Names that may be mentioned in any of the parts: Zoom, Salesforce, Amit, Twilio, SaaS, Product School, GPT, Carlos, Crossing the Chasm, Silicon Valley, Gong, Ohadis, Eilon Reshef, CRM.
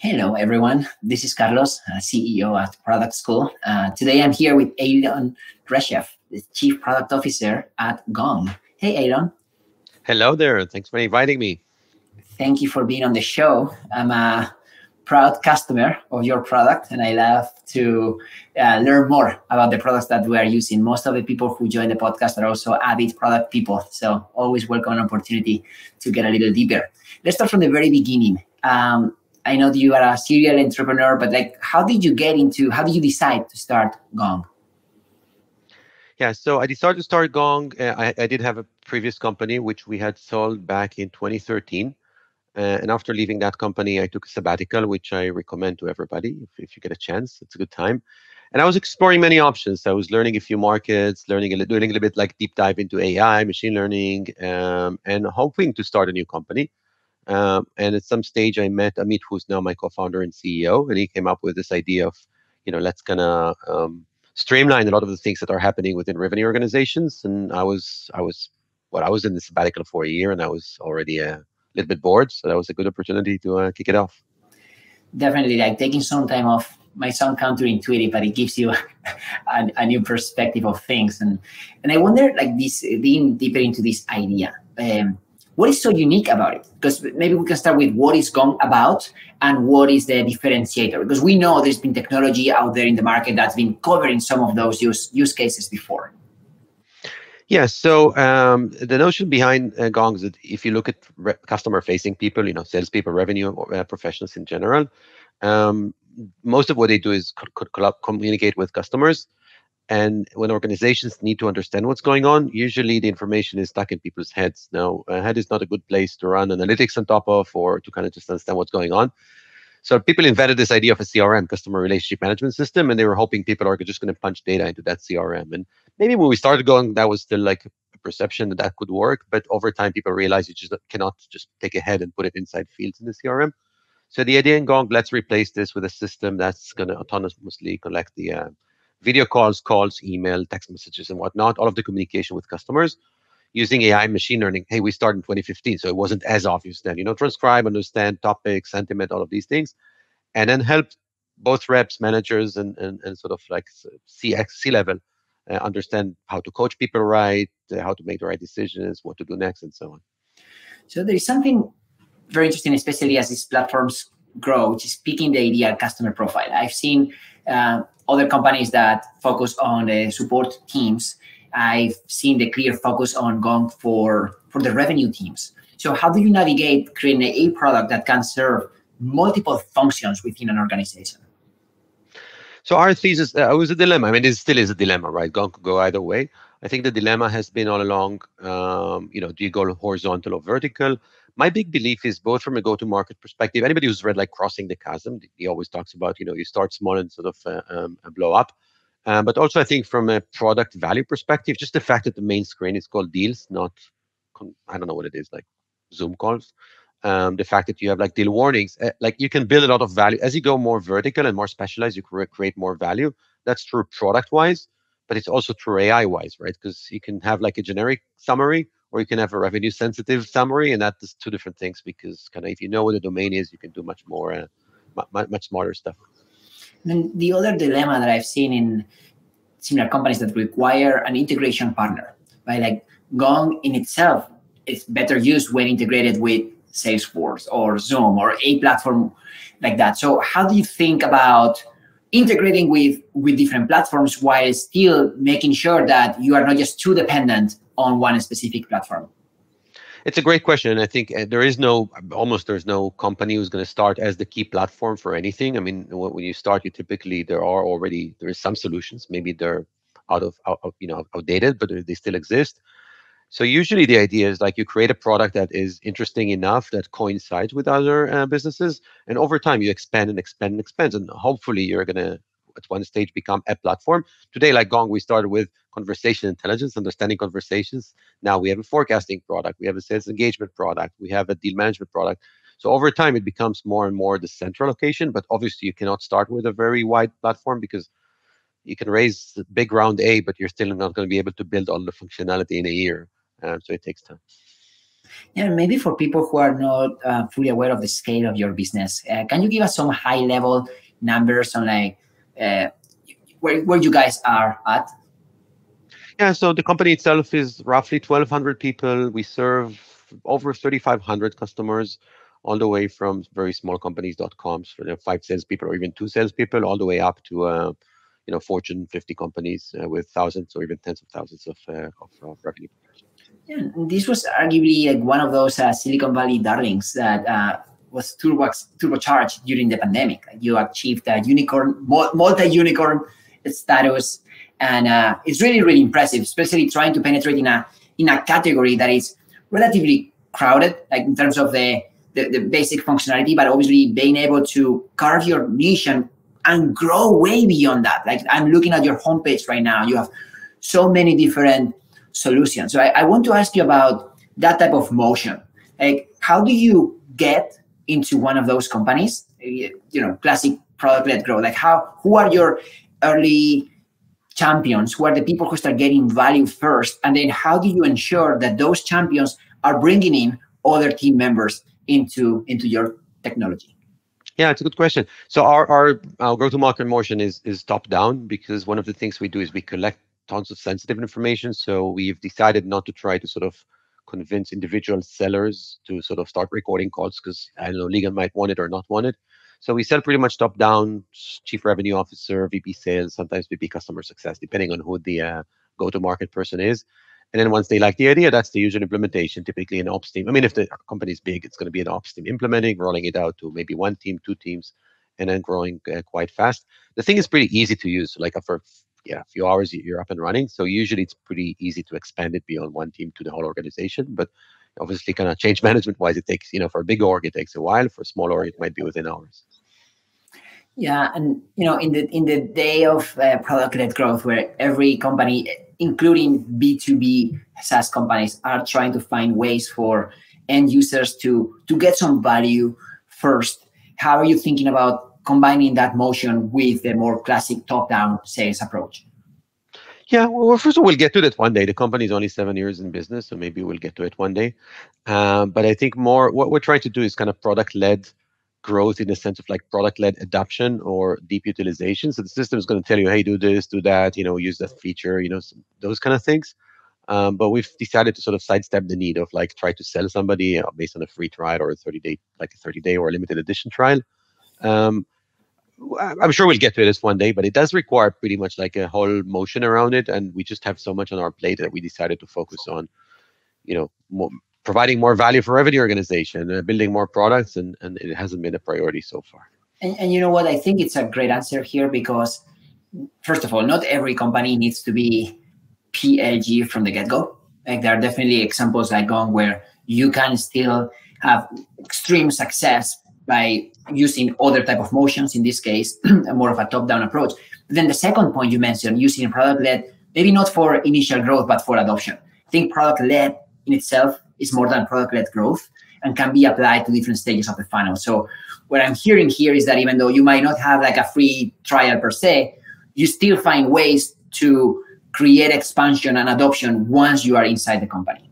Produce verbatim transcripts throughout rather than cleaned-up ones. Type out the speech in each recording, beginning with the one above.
Hello, everyone. This is Carlos, C E O at Product School. Uh, today, I'm here with Eilon Reshef, the Chief Product Officer at Gong. Hey, Eilon. Hello there. Thanks for inviting me. Thank you for being on the show. I'm a proud customer of your product, and I love to uh, learn more about the products that we are using. Most of the people who join the podcast are also avid product people, so always welcome an opportunity to get a little deeper. Let's start from the very beginning. Um, I know you are a serial entrepreneur, but like, how did you get into, how did you decide to start Gong? Yeah, so I decided to start Gong. Uh, I, I did have a previous company, which we had sold back in twenty thirteen. Uh, and after leaving that company, I took a sabbatical, which I recommend to everybody. If, if you get a chance, it's a good time. And I was exploring many options. I was learning a few markets, learning a, doing a little bit like deep dive into A I, machine learning, um, and hoping to start a new company. Um, and at some stage, I met Amit, who's now my co-founder and C E O, and he came up with this idea of, you know, let's kind of um, streamline a lot of the things that are happening within revenue organizations. And I was, I was, well, I was in the sabbatical for a year, and I was already a little bit bored, so that was a good opportunity to uh, kick it off. Definitely, like taking some time off might sound counterintuitive, but it gives you a, a new perspective of things. And and I wonder, like this, being deeper into this idea. Um, What is so unique about it? Because maybe we can start with what is Gong about and what is the differentiator? Because we know there's been technology out there in the market that's been covering some of those use, use cases before. Yeah, so um, the notion behind uh, Gong is that if you look at re customer-facing people, you know, salespeople, revenue uh, professionals in general, um, most of what they do is co co communicate with customers. And when organizations need to understand what's going on, usually the information is stuck in people's heads. Now, a head is not a good place to run analytics on top of or to kind of just understand what's going on. So people invented this idea of a C R M, customer relationship management system, and they were hoping people are just going to punch data into that C R M. And maybe when we started Gong, that was still like a perception that that could work. But over time, people realized you just cannot just take a head and put it inside fields in the C R M. So the idea in Gong, let's replace this with a system that's going to autonomously collect the uh, video calls, calls, email, text messages, and whatnot, all of the communication with customers using A I machine learning. Hey, we started in twenty fifteen, so it wasn't as obvious then. You know, transcribe, understand topics, sentiment, all of these things, and then help both reps, managers, and, and, and sort of like C X, C-level uh, understand how to coach people right, uh, how to make the right decisions, what to do next, and so on. So there is something very interesting, especially as these platforms grow, which is picking the ideal customer profile. I've seen uh, other companies that focus on uh, support teams. I've seen the clear focus on Gong for, for the revenue teams. So how do you navigate creating a product that can serve multiple functions within an organization? So our thesis uh, was a dilemma. I mean, it still is a dilemma, right? Gong could go either way. I think the dilemma has been all along, um, you know, do you go horizontal or vertical? My big belief is both from a go-to-market perspective. Anybody who's read like Crossing the Chasm, he always talks about, you know, you start small and sort of uh, um, blow up. Um, but also I think from a product value perspective, just the fact that the main screen is called deals, not, I don't know what it is, like Zoom calls. Um, the fact that you have like deal warnings, uh, like you can build a lot of value. As you go more vertical and more specialized, you can create more value. That's true product-wise, but it's also true A I-wise, right? Because you can have like a generic summary, or you can have a revenue-sensitive summary, and that's two different things. Because kind of, if you know what the domain is, you can do much more, uh, much, much smarter stuff. And the other dilemma that I've seen in similar companies that require an integration partner, right? Like Gong in itself is better used when integrated with Salesforce or Zoom or a platform like that. So how do you think about integrating with with different platforms while still making sure that you are not just too dependent on one specific platform? It's a great question. And I think there is no, almost there's no company who's going to start as the key platform for anything. I mean, when you start, you typically, there are already, there is some solutions. Maybe they're out of, out of, you know, outdated, but they still exist. So usually the idea is like you create a product that is interesting enough that coincides with other uh, businesses. And over time, you expand and expand and expand. And hopefully you're going to, at one stage, become a platform. Today, like Gong, we started with conversation intelligence, understanding conversations. Now we have a forecasting product. We have a sales engagement product. We have a deal management product. So over time, it becomes more and more the central location. But obviously, you cannot start with a very wide platform because you can raise the big round A, but you're still not going to be able to build all the functionality in a year. Um, so it takes time. Yeah, maybe for people who are not uh, fully aware of the scale of your business, uh, can you give us some high-level numbers on like uh, where, where you guys are at? Yeah, so the company itself is roughly twelve hundred people. We serve over thirty-five hundred customers, all the way from very small companies dot com, so there are five salespeople or even two salespeople, all the way up to uh, you know, Fortune fifty companies uh, with thousands or even tens of thousands of, uh, of, of revenue. Yeah, this was arguably like one of those uh, Silicon Valley darlings that uh, was turbo turbocharged during the pandemic. Like you achieved a unicorn, multi-unicorn status, and uh, it's really, really impressive, especially trying to penetrate in a in a category that is relatively crowded, like in terms of the the, the basic functionality, but obviously being able to carve your niche and, and grow way beyond that. Like I'm looking at your homepage right now, you have so many different solution. So I, I want to ask you about that type of motion. Like, how do you get into one of those companies? You know, classic product-led growth. Like, how? Who are your early champions? Who are the people who start getting value first? And then, how do you ensure that those champions are bringing in other team members into into your technology? Yeah, it's a good question. So our our, our go-to-market motion is is top-down, because one of the things we do is we collect tons of sensitive information. So we've decided not to try to sort of convince individual sellers to sort of start recording calls, because I don't know, legal might want it or not want it. So we sell pretty much top down, chief revenue officer, V P sales, sometimes V P customer success, depending on who the uh, go-to-market person is. And then once they like the idea, that's the usual implementation, typically an ops team. I mean, if the company is big, it's going to be an ops team implementing, rolling it out to maybe one team, two teams, and then growing uh, quite fast. The thing is pretty easy to use. Like for yeah, a few hours, you're up and running. So usually it's pretty easy to expand it beyond one team to the whole organization. But obviously, kind of change management-wise, it takes, you know, for a big org, it takes a while. For a small org, it might be within hours. Yeah, and, you know, in the in the day of uh, product-led growth, where every company, including B two B SaaS companies, are trying to find ways for end users to, to get some value first, how are you thinking about combining that motion with the more classic top-down sales approach? Yeah, well, first of all, we'll get to that one day. The company is only seven years in business, so maybe we'll get to it one day. Um, but I think more what we're trying to do is kind of product-led growth, in the sense of like product-led adoption or deep utilization. So the system is going to tell you, hey, do this, do that, you know, use that feature, you know, those kind of things. Um, but we've decided to sort of sidestep the need of like try to sell somebody based on a free trial or a thirty-day, like a thirty-day or a limited edition trial. Um, I'm sure we'll get to this one day, but it does require pretty much like a whole motion around it. And we just have so much on our plate that we decided to focus on, you know, more, providing more value for every organization, uh, building more products, and, and it hasn't been a priority so far. And, and you know what? I think it's a great answer here, because first of all, not every company needs to be P L G from the get-go. Like there are definitely examples like Gong where you can still have extreme success by using other type of motions, in this case, more of a top-down approach. But then the second point you mentioned, using product-led, maybe not for initial growth, but for adoption. I think product-led in itself is more than product-led growth and can be applied to different stages of the funnel. So what I'm hearing here is that even though you might not have like a free trial per se, you still find ways to create expansion and adoption once you are inside the company.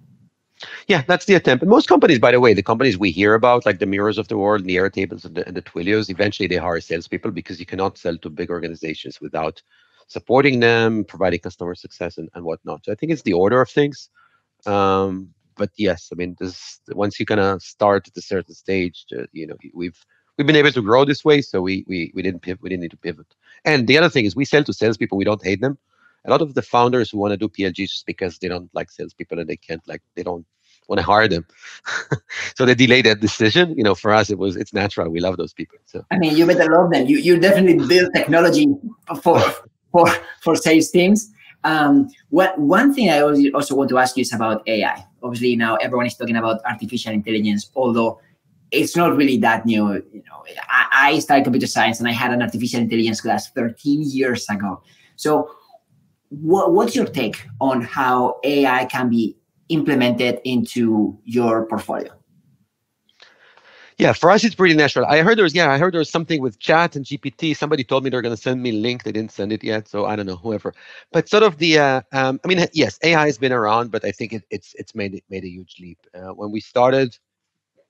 Yeah, that's the attempt. And most companies, by the way, the companies we hear about, like the Mirrors of the world, the Airtables and the, and the Twilios, eventually they hire salespeople, because you cannot sell to big organizations without supporting them, providing customer success and, and whatnot. So I think it's the order of things. Um, but yes, I mean, this, once you kind of start at a certain stage, uh, you know, we've we've been able to grow this way, so we we we didn't pivot, we didn't need to pivot. And the other thing is, we sell to salespeople. We don't hate them. A lot of the founders who want to do P L Gs just because they don't like salespeople and they can't like they don't. want to hire them, so they delay that decision. You know, for us, it was it's natural. We love those people. So I mean, you better love them. You you definitely build technology for for for sales teams. Um, what one thing I also want to ask you is about A I. Obviously, now everyone is talking about artificial intelligence, although it's not really that new. You know, I, I started computer science and I had an artificial intelligence class thirteen years ago. So, what what's your take on how A I can be implemented into your portfolio? Yeah, for us, it's pretty natural. I heard there was, yeah, I heard there was something with chat and G P T. Somebody told me they're going to send me a link. They didn't send it yet. So I don't know, whoever. But sort of the, uh, um, I mean, yes, A I has been around, but I think it, it's it's made it made a huge leap. Uh, when we started,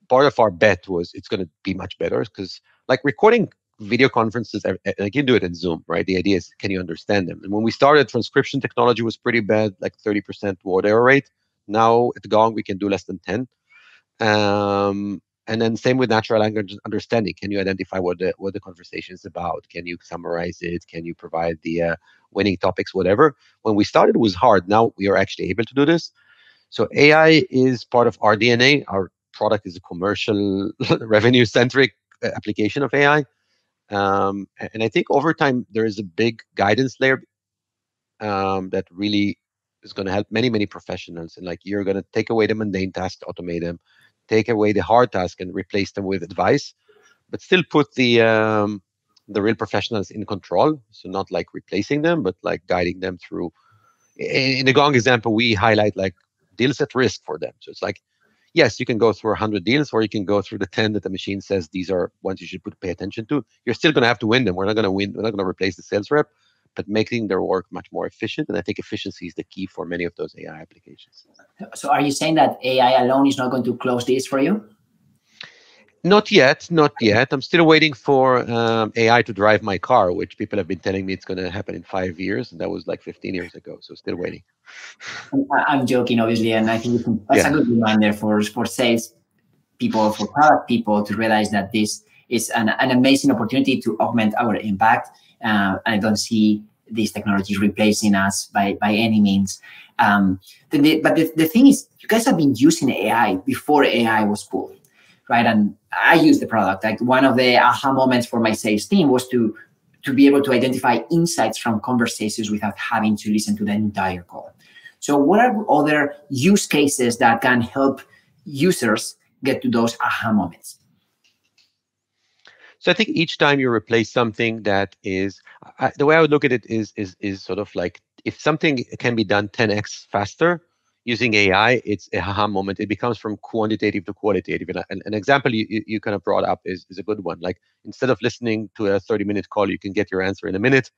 part of our bet was it's going to be much better because like recording video conferences, I can do it in Zoom, right? The idea is, can you understand them? And when we started, transcription technology was pretty bad, like thirty percent word error rate. Now at Gong, we can do less than ten. Um, And then same with natural language understanding. Can you identify what the what the conversation is about? Can you summarize it? Can you provide the uh, winning topics, whatever? When we started, it was hard. Now we are actually able to do this. So A I is part of our D N A. Our product is a commercial, revenue-centric application of A I. Um, and I think over time, there is a big guidance layer um, that really is going to help many, many professionals. And like you're going to take away the mundane tasks, automate them, take away the hard task and replace them with advice, but still put the um, the real professionals in control. So not like replacing them, but like guiding them through. In the Gong example, we highlight like deals at risk for them. So it's like, yes, you can go through one hundred deals, or you can go through the ten that the machine says these are ones you should put, pay attention to. You're still going to have to win them. We're not going to win. We're not going to replace the sales rep, but making their work much more efficient. And I think efficiency is the key for many of those A I applications. So are you saying that A I alone is not going to close this for you? Not yet, not yet. I'm still waiting for um, A I to drive my car, which people have been telling me it's going to happen in five years. And that was like fifteen years ago. So still waiting. I'm joking, obviously. And I think that's yeah. a good reminder for, for sales people, for product people to realize that this is an, an amazing opportunity to augment our impact. Uh, I don't see these technologies replacing us by, by any means. Um, the, the, but the, the thing is, you guys have been using A I before A I was cool, right? And I use the product. Like one of the aha moments for my sales team was to, to be able to identify insights from conversations without having to listen to the entire call. So what are other use cases that can help users get to those aha moments? So I think each time you replace something that is, I, the way I would look at it is, is is sort of like if something can be done ten X faster using A I, it's a haha moment. It becomes from quantitative to qualitative. And an, an example you, you kind of brought up is, is a good one. Like instead of listening to a thirty minute call, you can get your answer in a minute.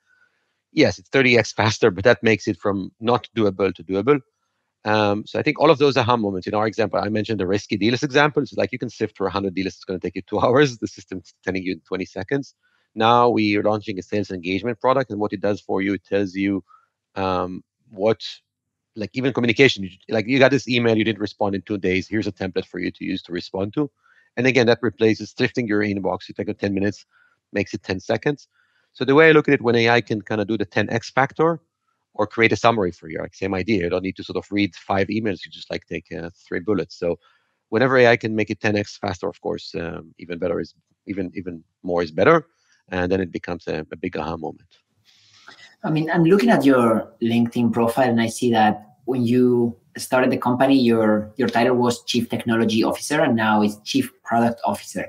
Yes, it's thirty X faster, but that makes it from not doable to doable. Um, so I think all of those aha moments. In our example, I mentioned the risky deals example. It's like you can sift through one hundred deals. It's going to take you two hours. The system's telling you in twenty seconds. Now we are launching a sales engagement product, and what it does for you, it tells you um, what, like even communication. You, like you got this email, you didn't respond in two days. Here's a template for you to use to respond to. And again, that replaces sifting your inbox. You take it ten minutes, makes it ten seconds. So the way I look at it, when A I can kind of do the ten X factor, or create a summary for you, like same idea. You don't need to sort of read five emails. You just like take uh, three bullets. So whenever A I can make it ten X faster, of course, um, even better is even even more is better. And then it becomes a, a big aha moment. I mean, I'm looking at your LinkedIn profile and I see that when you started the company, your, your title was Chief Technology Officer and now it's Chief Product Officer.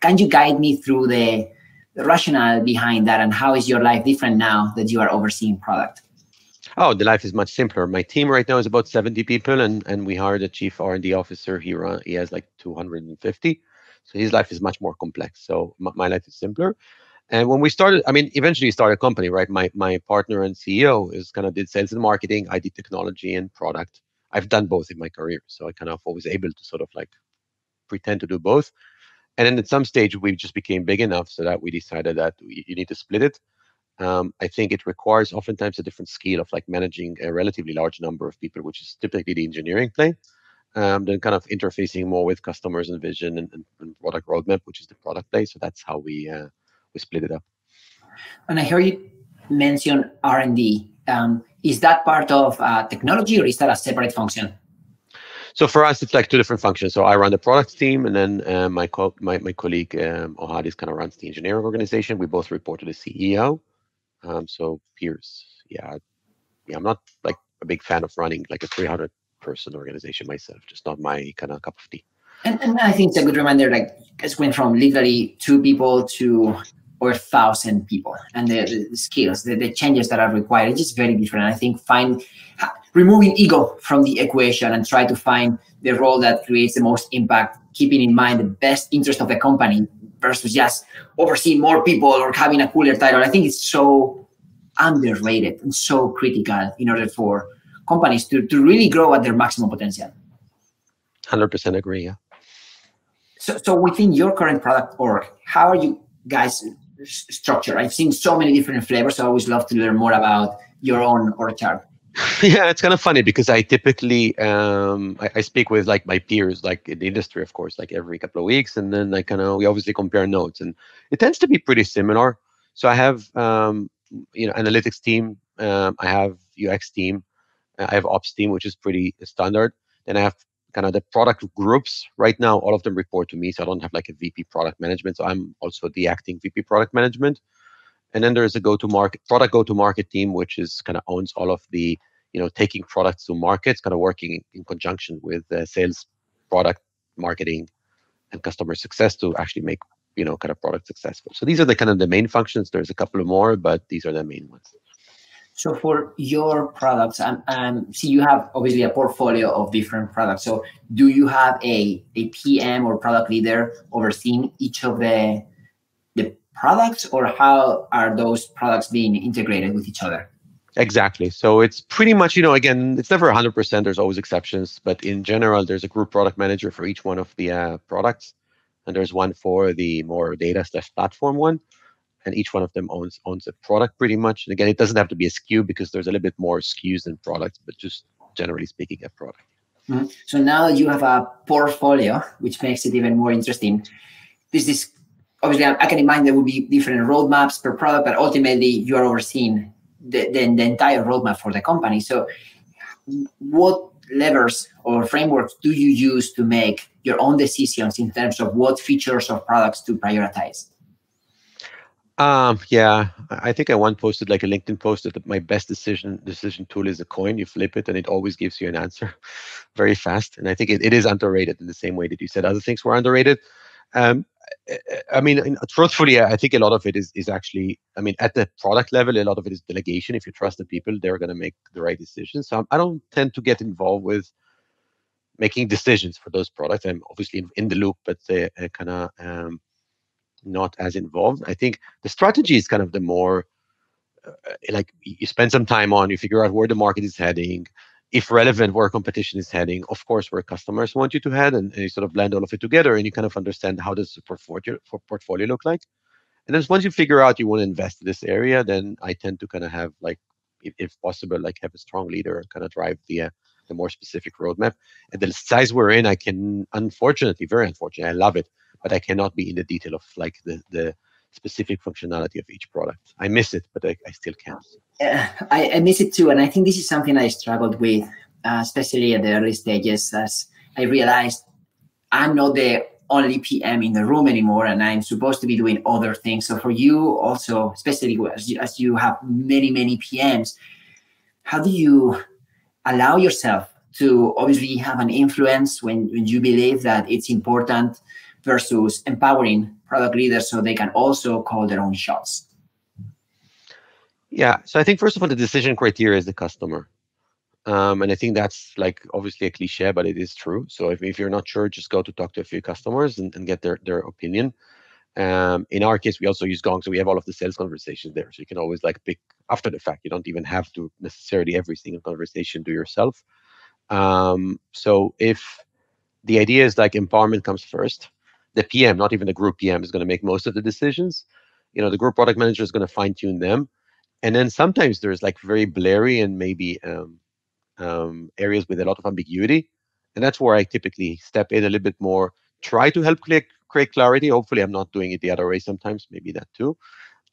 Can you guide me through the, the rationale behind that and how is your life different now that you are overseeing product? Oh, the life is much simpler. My team right now is about seventy people, and, and we hired a chief R and D officer. He run, he has like two hundred fifty. So his life is much more complex. So my, my life is simpler. And when we started, I mean, eventually started a company, right? My my partner and C E O is kind of did sales and marketing. I did technology and product. I've done both in my career. So I kind of always able to sort of like pretend to do both. And then at some stage, we just became big enough so that we decided that we, you need to split it. Um, I think it requires oftentimes a different skill of like managing a relatively large number of people, which is typically the engineering play, um, then kind of interfacing more with customers and vision and, and, and product roadmap, which is the product play. So that's how we uh, we split it up. And I heard you mention R and D. Um, is that part of uh, technology or is that a separate function? So for us, it's like two different functions. So I run the product team, and then uh, my, co my my colleague um, Ohadis kind of runs the engineering organization. We both report to the C E O. Um, so peers, yeah, yeah, I'm not like a big fan of running like a three hundred person organization myself, just not my kind of cup of tea. And, and I think it's a good reminder, like it's went from literally two people to or one thousand people, and the, the skills, the, the changes that are required, it's just very different. And I think find, removing ego from the equation and try to find the role that creates the most impact, keeping in mind the best interest of the company versus just overseeing more people or having a cooler title. I think it's so underrated and so critical in order for companies to, to really grow at their maximum potential. one hundred percent agree, yeah. So, so within your current product org, how are you guys structured? I've seen so many different flavors, so I always love to learn more about your own org chart. Yeah, it's kind of funny because I typically, um, I, I speak with like my peers, like in the industry, of course, like every couple of weeks. And then I kind of, we obviously compare notes, and it tends to be pretty similar. So I have, um, you know, analytics team, um, I have U X team, I have ops team, which is pretty standard. Then I have kind of the product groups. Right now, all of them report to me. So I don't have like a V P product management. So I'm also the acting V P product management. And then there is a go-to-market, product go-to-market team, which is kind of owns all of the, you know, taking products to markets, kind of working in conjunction with uh, sales, product, marketing, and customer success to actually make, you know, kind of product successful. So these are the kind of the main functions. There's a couple of more, but these are the main ones. So for your products, um, um, see, you have obviously a portfolio of different products. So do you have a, a P M or product leader overseeing each of the the products, or how are those products being integrated with each other? Exactly. So it's pretty much, you know, again, it's never one hundred percent. There's always exceptions. But in general, there's a group product manager for each one of the uh, products. And there's one for the more data slash platform one. And each one of them owns owns a product pretty much. And again, it doesn't have to be a S K U because there's a little bit more S K Us than products, but just generally speaking, a product. Mm-hmm. So now you have a portfolio, which makes it even more interesting. This is obviously, I can imagine there will be different roadmaps per product, but ultimately you are overseeing the, the, the entire roadmap for the company. So what levers or frameworks do you use to make your own decisions in terms of what features or products to prioritize? Um, yeah, I think I once posted like a LinkedIn post that my best decision decision tool is a coin. You flip it and it always gives you an answer very fast. And I think it, it is underrated in the same way that you said other things were underrated. Um, I mean, truthfully, I think a lot of it is, is actually, I mean, at the product level, a lot of it is delegation. If you trust the people, they're going to make the right decisions. So I don't tend to get involved with making decisions for those products. I'm obviously in the loop, but they kind of... Um, not as involved. I think the strategy is kind of the more uh, like you spend some time on, you figure out where the market is heading, if relevant, where competition is heading, of course, where customers want you to head, and, and you sort of blend all of it together and you kind of understand how does the portfolio, portfolio look like. And then once you figure out you want to invest in this area, then I tend to kind of have like, if, if possible, like have a strong leader and kind of drive the, uh, the more specific roadmap. And the size we're in, I can, unfortunately, very unfortunately, I love it, but I cannot be in the detail of like the, the specific functionality of each product. I miss it, but I, I still can't. Yeah, I, I miss it too. And I think this is something I struggled with, uh, especially at the early stages, as I realized I'm not the only P M in the room anymore, and I'm supposed to be doing other things. So for you also, especially as you, as you have many, many P Ms, how do you allow yourself to obviously have an influence when, when you believe that it's important, versus empowering product leaders so they can also call their own shots? Yeah, so I think first of all, the decision criteria is the customer. Um, and I think that's like obviously a cliche, but it is true. So if, if you're not sure, just go to talk to a few customers and, and get their, their opinion. Um, in our case, we also use Gong, so we have all of the sales conversations there. So you can always like pick after the fact. You don't even have to necessarily every single conversation do yourself. Um, so if the idea is like empowerment comes first, the P M, not even the group P M, is going to make most of the decisions. You know, the group product manager is going to fine tune them. And then sometimes there's like very blurry and maybe um, um, areas with a lot of ambiguity. And that's where I typically step in a little bit more, try to help create, create clarity. Hopefully I'm not doing it the other way sometimes, maybe that too.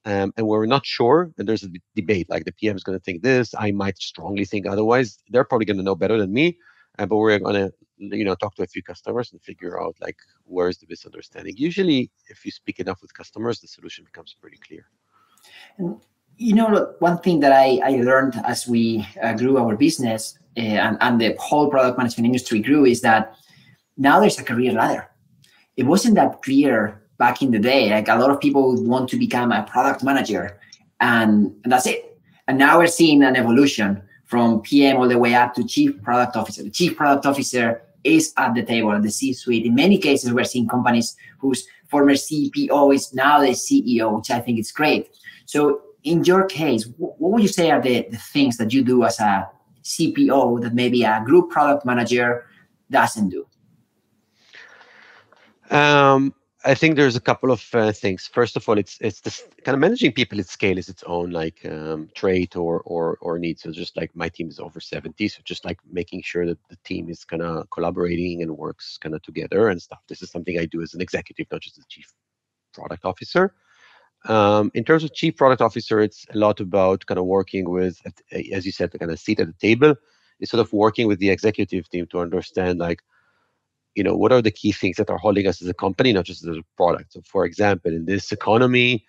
Um, and where we're not sure, and there's a debate, like the P M is going to think this, I might strongly think otherwise. They're probably going to know better than me. Uh, but we're going to, you know, talk to a few customers and figure out like where is the misunderstanding. Usually, if you speak enough with customers, the solution becomes pretty clear. And, you know, look, one thing that I, I learned as we uh, grew our business uh, and, and the whole product management industry grew is that now there's a career ladder. It wasn't that clear back in the day. Like a lot of people would want to become a product manager, and, and that's it. And now we're seeing an evolution from P M all the way up to chief product officer. The chief product officer is at the table, at the C-suite. In many cases, we're seeing companies whose former C P O is now the C E O, which I think is great. So in your case, what would you say are the, the things that you do as a C P O that maybe a group product manager doesn't do? Um, I think there's a couple of uh, things. First of all, it's it's this kind of managing people at scale is its own like um, trait or or or need. So just like my team is over seventy, so just like making sure that the team is kind of collaborating and works kind of together and stuff. This is something I do as an executive, not just the chief product officer. Um, in terms of chief product officer, it's a lot about kind of working with, as you said, the kind of seat at the table. It's sort of working with the executive team to understand like, you know, what are the key things that are holding us as a company, not just as a product. So for example, in this economy,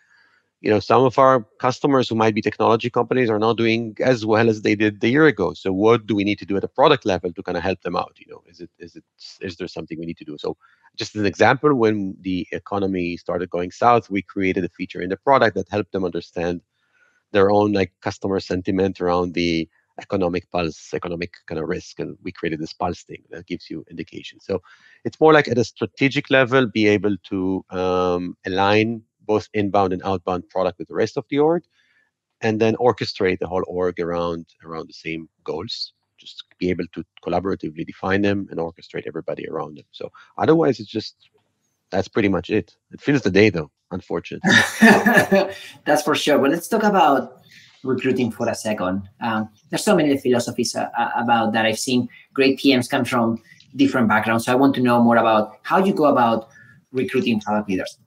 you know, some of our customers who might be technology companies are not doing as well as they did a year ago. So what do we need to do at a product level to kind of help them out? You know, is it, is it, is there something we need to do? So just as an example, when the economy started going south, we created a feature in the product that helped them understand their own like customer sentiment around the economic pulse, economic kind of risk, and we created this pulse thing that gives you indication. So it's more like at a strategic level, be able to um, align both inbound and outbound product with the rest of the org, and then orchestrate the whole org around around the same goals. Just be able to collaboratively define them and orchestrate everybody around them. So otherwise, it's just, that's pretty much it. It fills the day though, unfortunately. That's for sure. But let's talk about recruiting for a second. Um, there's so many philosophies uh, about that. I've seen great P Ms come from different backgrounds. So I want to know more about how you go about recruiting product leaders.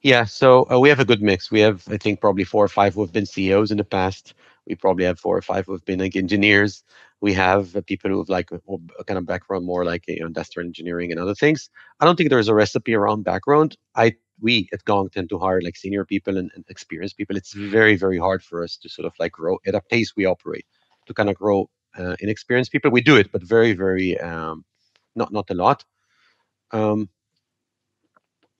Yeah, so uh, we have a good mix. We have, I think, probably four or five who have been C E Os in the past. We probably have four or five who have been like engineers. We have uh, people who have like a kind of background more like you know, industrial engineering and other things. I don't think there's a recipe around background. I We at Gong tend to hire like senior people and, and experienced people. It's very, very hard for us to sort of like grow at a pace we operate to kind of grow uh, inexperienced people. We do it, but very, very um, not not a lot. Um,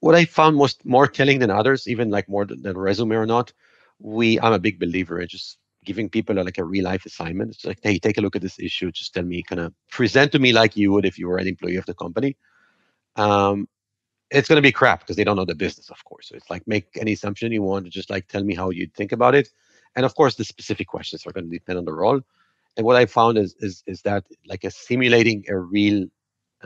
what I found most more telling than others, even like more than, than resume or not, we I'm a big believer in just giving people like a real life assignment. It's like, hey, take a look at this issue. Just tell me, kind of present to me like you would if you were an employee of the company. Um, It's going to be crap because they don't know the business, of course. So it's like, make any assumption you want, just like tell me how you think about it. And of course, the specific questions are going to depend on the role. And what I found is is, is that like a simulating a real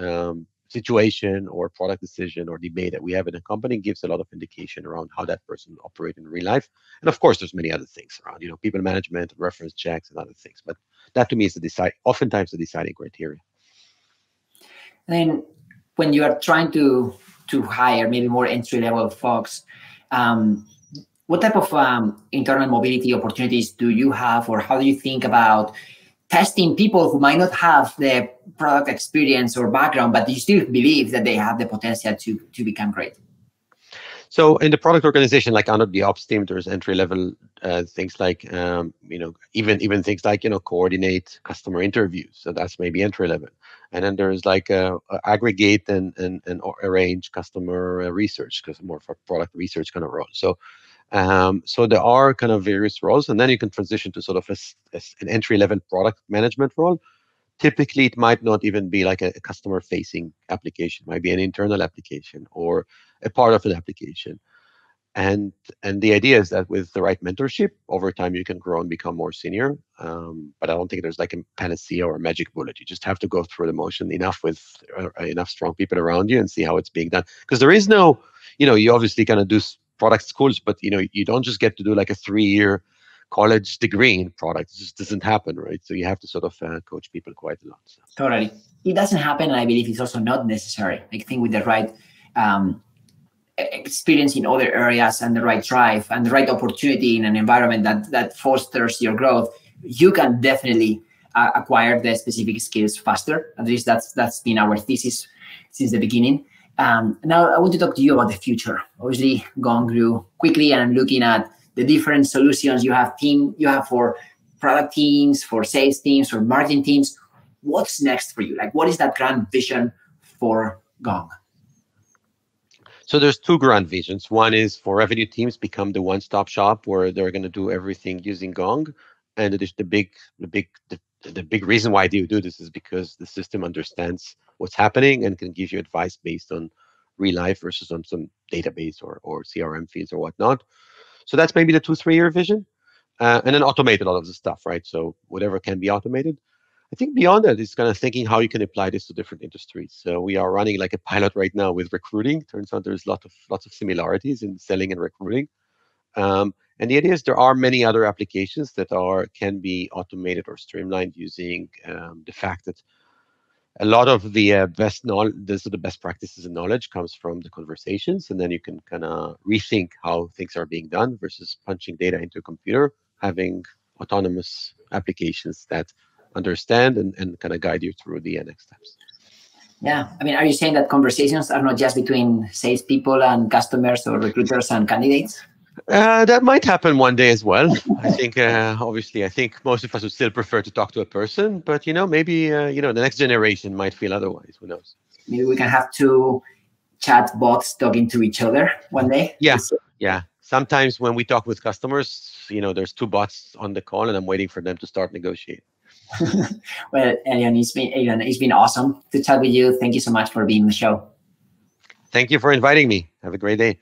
um, situation or product decision or debate that we have in a company gives a lot of indication around how that person operates in real life. And of course, there's many other things around, you know, people management, reference checks and other things. But that to me is the decide, oftentimes the deciding criteria. And when you are trying to to hire maybe more entry-level folks, um, what type of um, internal mobility opportunities do you have, or how do you think about testing people who might not have the product experience or background, but you still believe that they have the potential to, to become great? So in the product organization, like under the ops team, there's entry-level uh, things like, um, you know, even even things like, you know, coordinate customer interviews. So that's maybe entry-level. And then there's like uh, aggregate and, and, and arrange customer research, because more for product research kind of role. So um, so there are kind of various roles, and then you can transition to sort of a, a, an entry-level product management role. Typically, it might not even be like a, a customer-facing application. It might be an internal application or a part of an application. And and the idea is that with the right mentorship, over time, you can grow and become more senior. Um, but I don't think there's like a panacea or a magic bullet. You just have to go through the motion enough with uh, enough strong people around you and see how it's being done. Because there is no, you know, you obviously kind of do product schools, but, you know, you don't just get to do like a three-year college degree in product. It just doesn't happen, right? So you have to sort of uh, coach people quite a lot. So. Totally. It doesn't happen, and I believe it's also not necessary. I think with the right um, experience in other areas and the right drive and the right opportunity in an environment that, that fosters your growth, you can definitely uh, acquire the specific skills faster. At least that's that's been our thesis since the beginning. Um, now I want to talk to you about the future. Obviously, Gong grew quickly, and I'm looking at the different solutions you have team you have for product teams, for sales teams, for marketing teams. What's next for you? Like, what is that grand vision for Gong? So there's two grand visions. One is for revenue teams become the one-stop shop where they're going to do everything using Gong, and it is the big, the big, the, the big reason why they do this is because the system understands what's happening and can give you advice based on real life versus on some database or or C R M feeds or whatnot. So that's maybe the two, three-year vision, uh, and then automate a lot of the stuff, right? So whatever can be automated. I think beyond that, it's kind of thinking how you can apply this to different industries. So we are running like a pilot right now with recruiting. Turns out there's lot of lots of similarities in selling and recruiting. Um, and the idea is there are many other applications that are can be automated or streamlined using um, the fact that a lot of the uh, best knowledge, this is the best practices and knowledge comes from the conversations, and then you can kind of rethink how things are being done versus punching data into a computer, having autonomous applications that understand and, and kind of guide you through the uh, next steps. Yeah, I mean, are you saying that conversations are not just between salespeople and customers or recruiters and candidates? Uh, that might happen one day as well. I think, uh, obviously, I think most of us would still prefer to talk to a person, but, you know, maybe, uh, you know, the next generation might feel otherwise. Who knows? Maybe we can have two chat bots talking to each other one day. Yeah, yeah. Sometimes when we talk with customers, you know, there's two bots on the call and I'm waiting for them to start negotiating. Well, Eilon, it's been, Eilon, it's been awesome to chat with you. Thank you so much for being on the show. Thank you for inviting me. Have a great day.